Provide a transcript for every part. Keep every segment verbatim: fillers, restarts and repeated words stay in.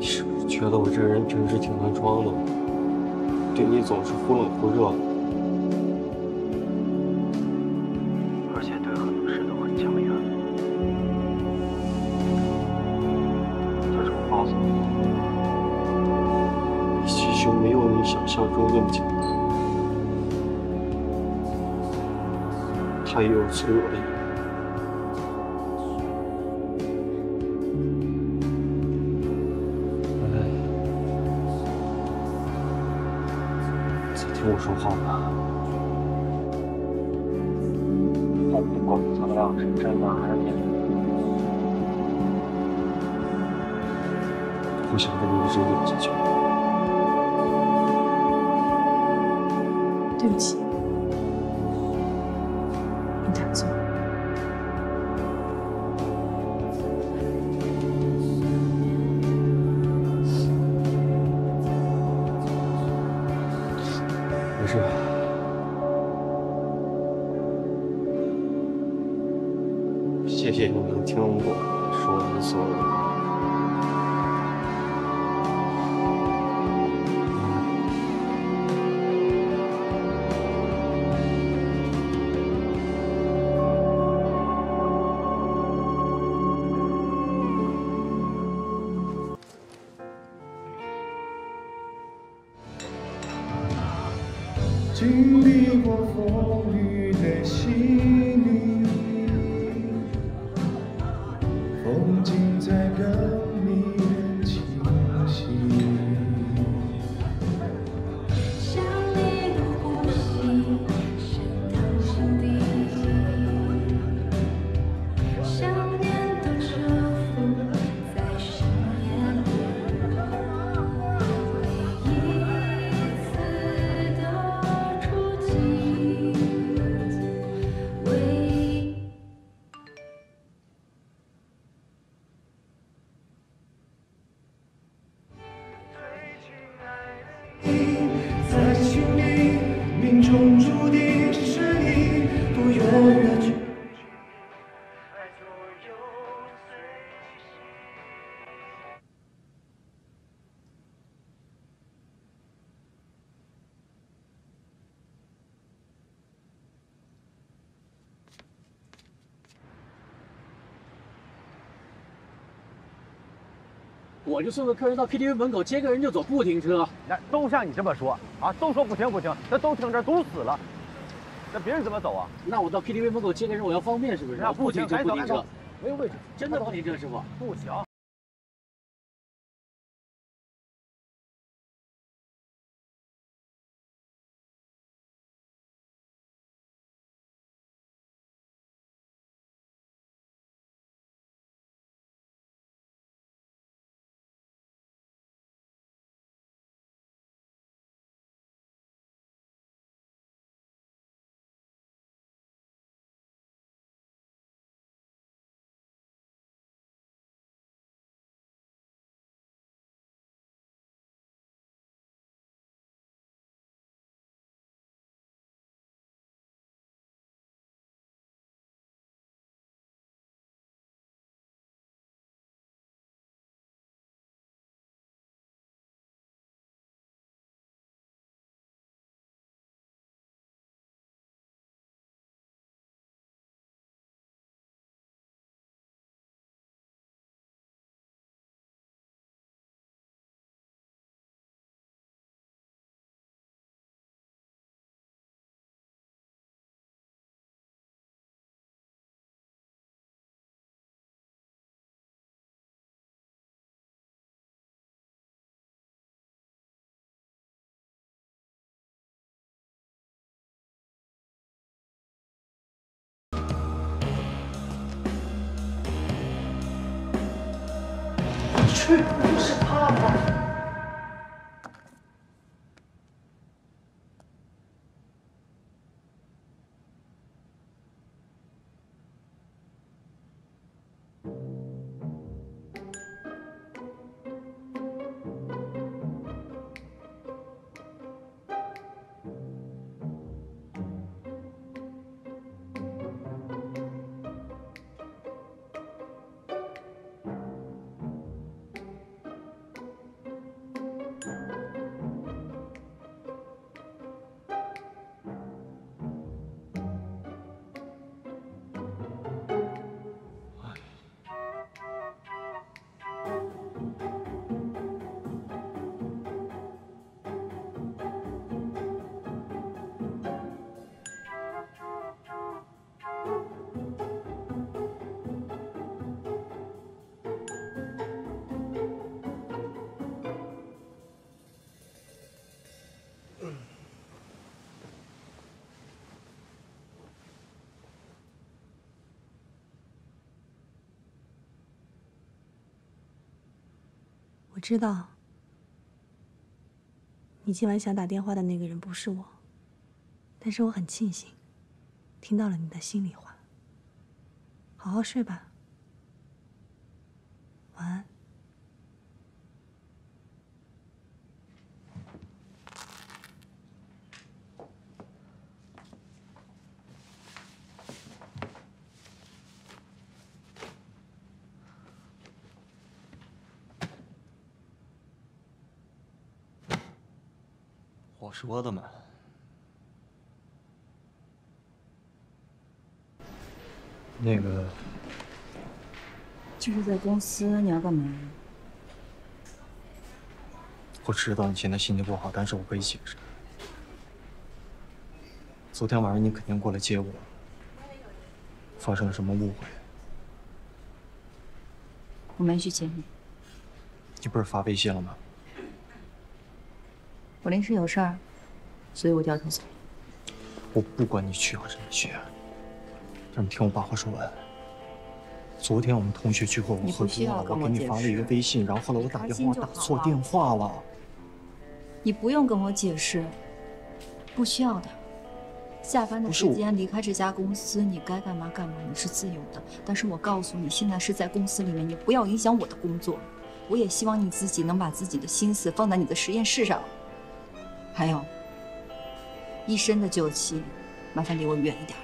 你是不是觉得我这个人平时挺能装的，对你总是忽冷忽热，而且对很多事都很强硬，就是不放松。其实没有你想象中那么简单，他也有脆弱的一面。 听我说话吧，我不管咱俩是真的还是假的，我想跟你一直忍下去。对不起，你太错了。是，谢谢你能听我说我的所有的经历过风雨的洗礼，风景才更迷人清晰。像一个呼吸，深藏心底。想念的祝福在深夜里。 命中注定是一朵永远的。我就送个客人到 K T V 门口，接个人就走，不停车。那都像你这么说啊，都说不停不停，那都停这儿堵死了，那别人怎么走啊？那我到 K T V 门口接个人，我要方便是不是？那不停车不停车，没有位置，真的不停车，师傅不行。去，就是怕了。我知道，你今晚想打电话的那个人不是我，但是我很庆幸，听到了你的心里话。好好睡吧，晚安。 我说的嘛。那个，就是在公司，你要干嘛？我知道你现在心情不好，但是我可以解释。昨天晚上你肯定过来接我，发生了什么误会？我没去接你。你不是发微信了吗？ 我临时有事儿，所以我掉头走。我不管你去还是没去，但你听我把话说完。昨天我们同学聚会，我喝多了，我给你发了一个微信，然后后来我打电话打错电话了。你不用跟我解释，不需要的。下班的时间离开这家公司，你该干嘛干嘛，你是自由的。但是我告诉你，现在是在公司里面，你不要影响我的工作。我也希望你自己能把自己的心思放在你的实验室上。 还有，一身的酒气，麻烦离我远一点。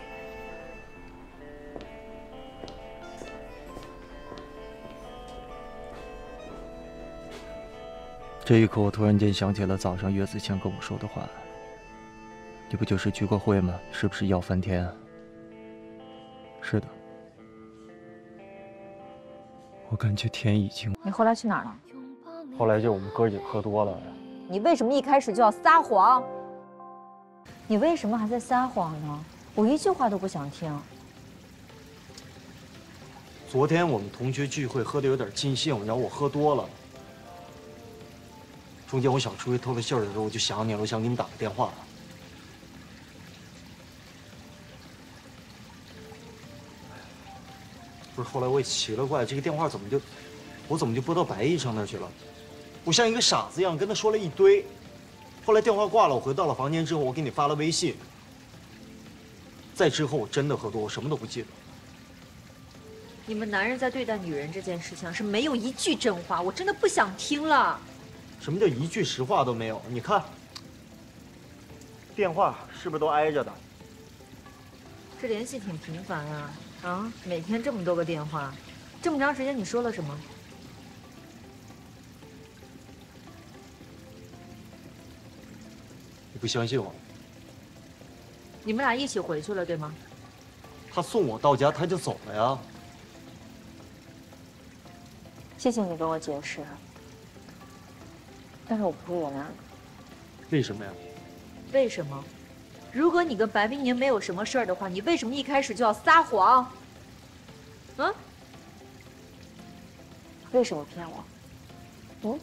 这一刻，我突然间想起了早上岳子谦跟我说的话：“你不就是聚过会吗？是不是要翻天啊？”是的，我感觉天已经……你后来去哪儿了？后来就我们哥几个喝多了。 你为什么一开始就要撒谎？你为什么还在撒谎呢？我一句话都不想听。昨天我们同学聚会喝的有点尽兴，然后我喝多了。中间我想出去透透气儿的时候，我就想你了，我想给你打个电话。不是，后来我也奇了怪，这个电话怎么就，我怎么就拨到白医生那儿去了？ 我像一个傻子一样跟他说了一堆，后来电话挂了，我回到了房间之后，我给你发了微信。再之后我真的喝多，我什么都不记得。你们男人在对待女人这件事情是没有一句真话，我真的不想听了。什么叫一句实话都没有？你看，电话是不是都挨着的？这联系挺频繁啊，啊，每天这么多个电话，这么长时间你说了什么？ 你不相信我？你们俩一起回去了，对吗？他送我到家，他就走了呀。谢谢你跟我解释，但是我不会原谅你。为什么呀？为什么？如果你跟白冰宁没有什么事儿的话，你为什么一开始就要撒谎？嗯？为什么骗我？嗯？